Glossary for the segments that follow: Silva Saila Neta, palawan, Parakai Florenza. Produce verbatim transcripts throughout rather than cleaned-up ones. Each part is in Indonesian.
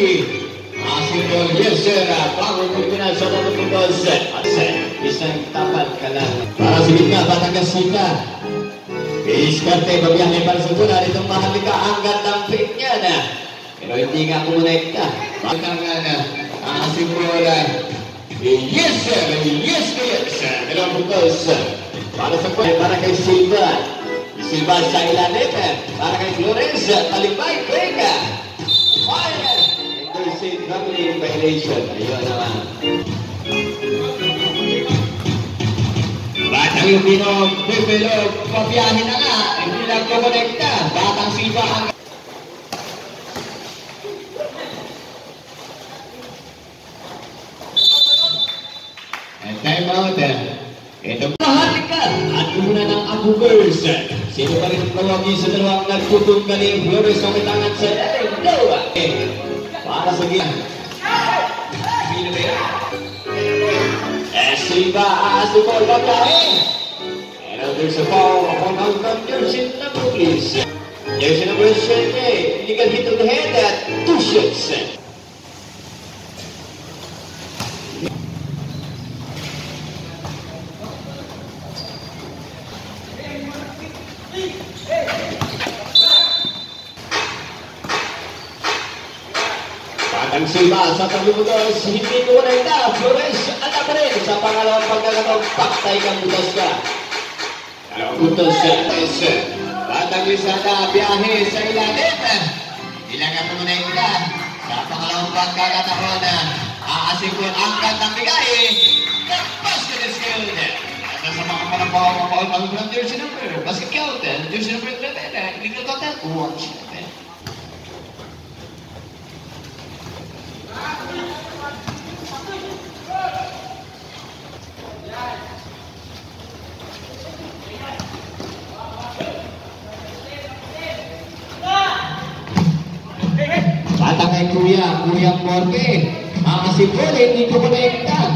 Yes, Silva Saila Neta, Parakai Florenza, paling baik mereka. Fire! Indonesian Family Foundation. Ayo nama. Batang yung binom, bibelog, kopiahin na nga. Hindi lang kumonekta. Batang Silva ang... And time out eh. Ito mahalik ka at muna ng Abu Girls. Sino pa rin ang tawagi sa dalawang nagtutong galing Flores kami tangan sa daling dalawa. Para sa gila. Sino ba yan? Eh, Silva Asukol Babae. And there's a foul upon out from Jersey number please. Jersey number seven, legal hit on the head at two shots. Ang Silva sa pagbubutos, hindi ko na Flores at ako rin sa pangalawang pagkakataon, paktay kang butos ka. Dalawang butos ka, butos ka. Batang Lisada, biyahe sa ilalim. Ilangan mo na yung ka. Sa pangalawang pagkakataon, aasing ko ang angkat ng bigay. Kapos ka na skill niya. At nasa mga panapawang mapawag ng jersey number. Basket count, jersey number eleven. Hindi ko na ito, watch it. Batang kuya, kuya Morte, makasih boleh di konektan.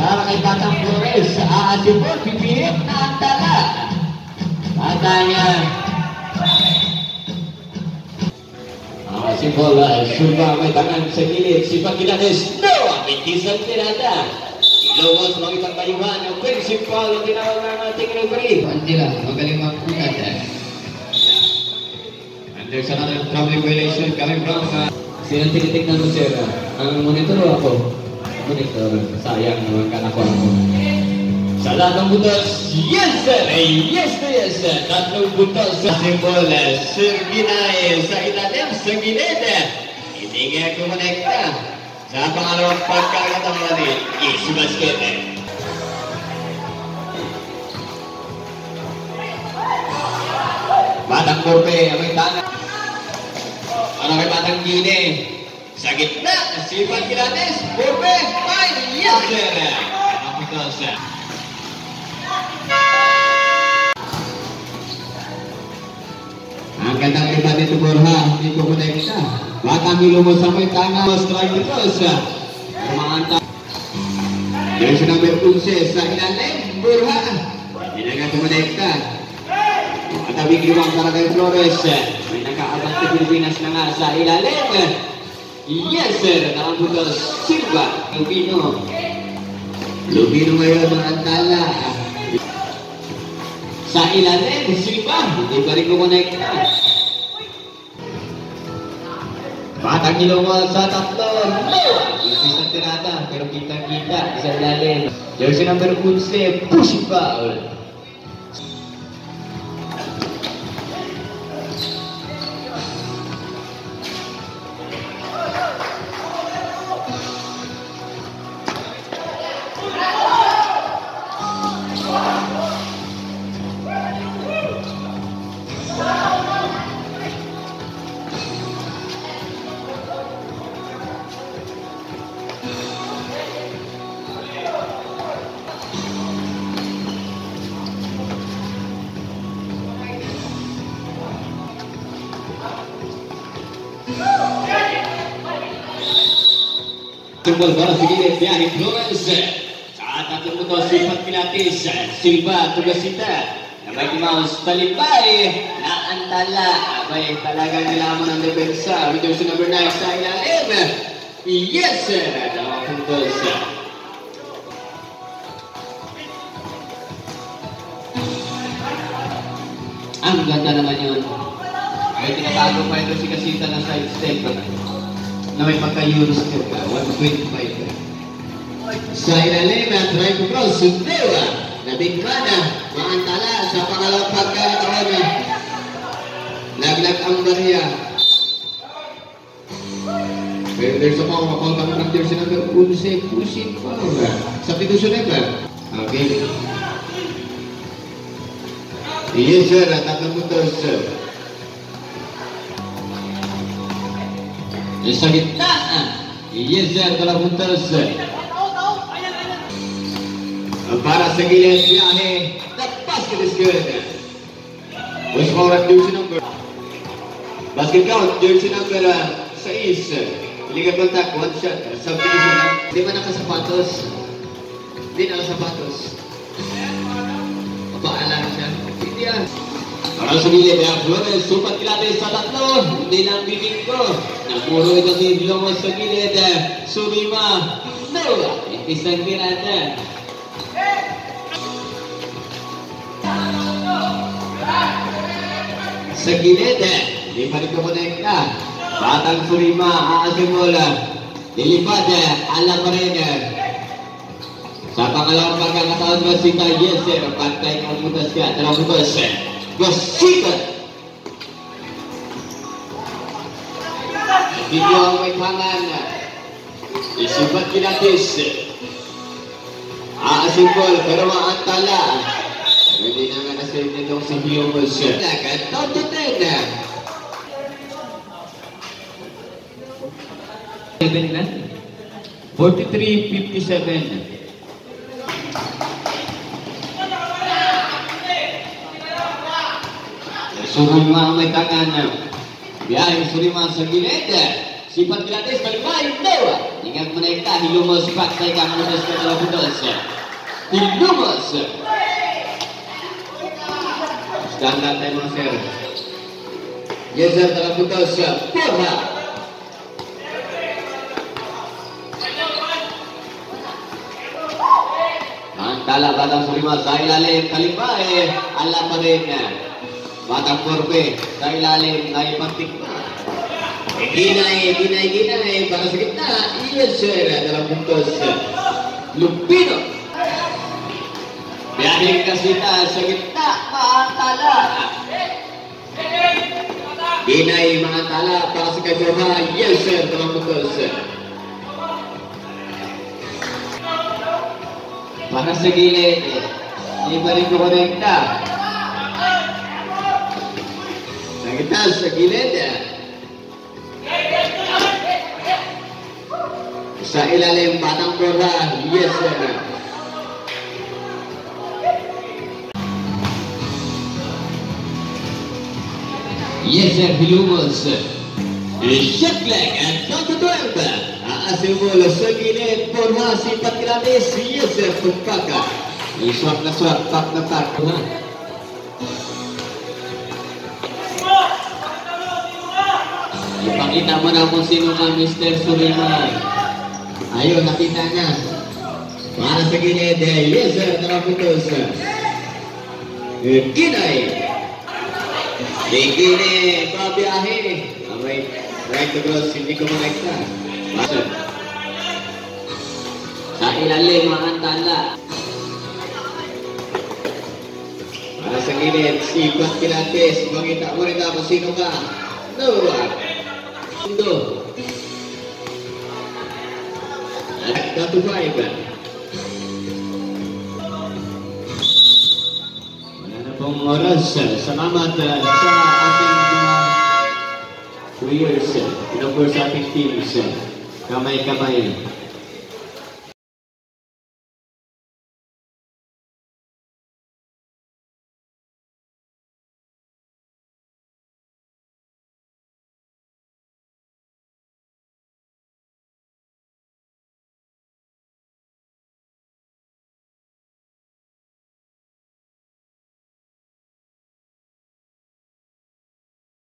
Para kay Batang Flores, aasih po, pipihit na ang tala. Batang si bola, Silva may tangan sa gilid, si Paginanes, no! Pintisan din ata. Lobos, magitang bayuhan, ang principal, ang tinawag ng ating referee. Hindi lang, magaling magpunat. And there's another family relation coming from uh... Sinang tinitignan mo siya? Ang monitor ako? Monitor, sayang naman kanako ako. Sa lahat ng butos, yes sir! Yes to yes sir! Tatlong butos sa simbol, Sir Ginay, sa ilalim, sa gilid. Hindi nga kumonekta. Sa pangalawang pagkakataon, yes basket. Batang Burpe, may tangan. Ano kay Batang Ginay? Sa gitna, si Pagkilanes, Burpe, fine! Yes sir! Ang butos sir. Ang gandang iba nito Borja, hindi ko konekta. Batang ilumos ang may tangan, strike the cross. Kumanta. Jersey number eleven sa ilalim, Borja. Hindi na nga konekta. Katabing limang para kay Flores. May nakaabang sa Pilipinas na nga sa ilalim. Yes sir, nakabutos Silva, Lubino. Lubino ngayon ang antala. Sa ilalim, Silva, hindi pa rin kumonekta. Batang Ilongos sa tatlo, no! Isisang tirata, pero kitang-kita sa ilalim. Jersey number eleven, pushing foul. Simbol para sa gilid, biyahe Flores. Sa tatlong butos, sipat Pilates, Silva, Tugasita, na Mighty Mouse, Talibay, na ang tala. Abay, talaga nilamon ang depensa. Reduce number nine sa ilalim. Yes, sir. Tama kong dosa. Ang ganda naman yun. Ay, tinatago pa ito si Kasita ng side step na may pagka-euro step ka. one twenty-five ka. Sa ilalim, try to cross. Sundewa. Nabigkada, maantala sa pangalawang pagkakataon. Laglag ang bariya. Pwede sa mga kapag karakter sila ng unse, pusin pa. Substitution na ba? Okay. Yes sir, natatamutos sir. Sa gitna. Yes sir, talamutos sir. Para sa gilid niya ni Basket is good. West Morat jersey number basket count jersey number six. Ligat kontak one shot. Substitution na. Di ba nakasapatos? Di nakasapatos. Paalam siya. Hindi yan. Para sa gilid niya Flores. Supat kilate sa tatlo. Hindi na ang bibig ko. Napuro ito si Lomo sa gilid. Surima. No. Isang kilate. Sa gilid eh, lipat ka muna yung ka. Batang Surima, aasimula. Dilipad eh, alam pa rin eh. Sa pangalawang pagkakataon Basita, yes sir, pantay ka mutas ka. Tarang mutas eh, Basita! Video ang may pangan. Isipat kinatis eh. Aasimbol, pero maantala. Hindi na nga nasave nitong si Humos. Nagkataon to ten. seven na. forty-three fifty-seven. Surima ang may tangan. Biyahe, Surima sa gilid. Sipat kilatis, malibay, dewa. Ingat mo na yung tahi, Lumos, paksay ka, manunas ka, talabudos. Lumos! Stand up tayo mga sir. Yes sir, talabudos. Porra! Antala, batang Surima, sa ilalim, kalibay. Alam pa rin niya. Batang Porpe, sa ilalim, na ipantikma. Ginay, ginay, ginay, para sa gitna, yes sir, dalam puntos Lupino. Biyahin Kasita sa gitna, maantala. Ginay, maantala, para sa kajama, yes sir, dalam puntos. Para sa gilid, iba rin korekta. Sa gitna, sa gilid, sa ilalim, batang pera, yes sir. Yes sir, Hilumos. Shot leg at number twelve. Aasimulo sa gilid, pura si Patranis, yes sir, tumpaka. Swap na swap, tap na tap. Ipakita mo na kung sino ka, Mister Surima. Ayun, nakita na. Para sa gilid, yes sir, nakaputos. Ginay. Ginay, pabiyahe. Alright, right to cross, hindi ko makita. Sa ilalim, maantala. Para sa gilid, si Pat Pilates. Makita mo rin ako, sino ka? No. Sundo. Satu five. Mana pong oras, salamat sa ating mga players, inopor sa ating teams, kamay-kamay.